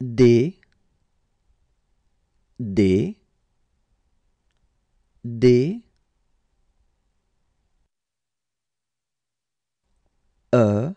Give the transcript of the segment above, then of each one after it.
d e f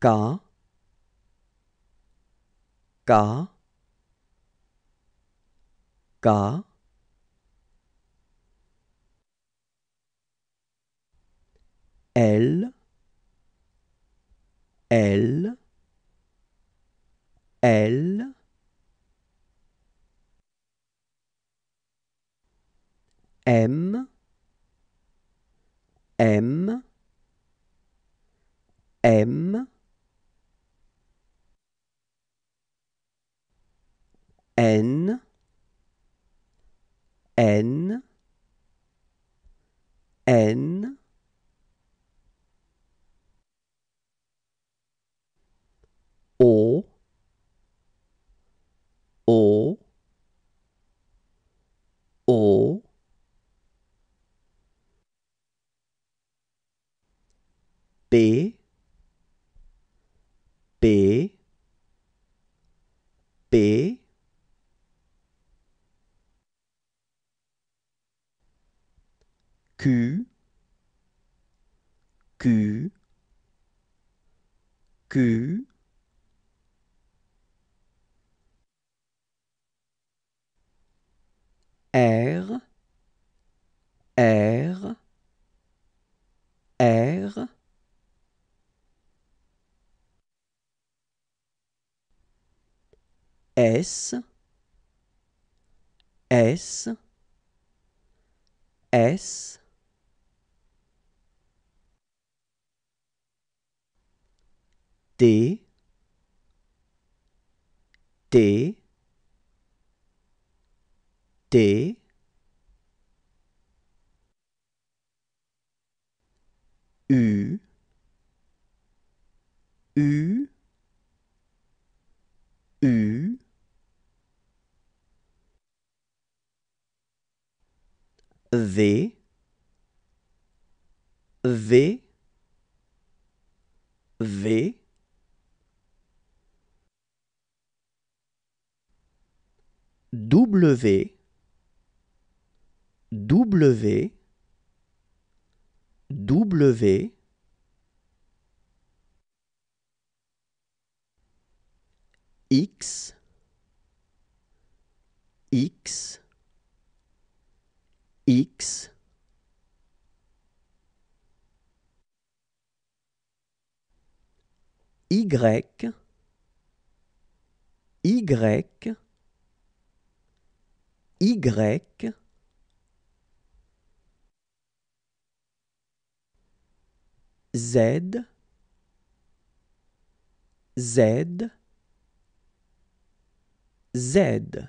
K L M N O P Q R S T U V W X Y Z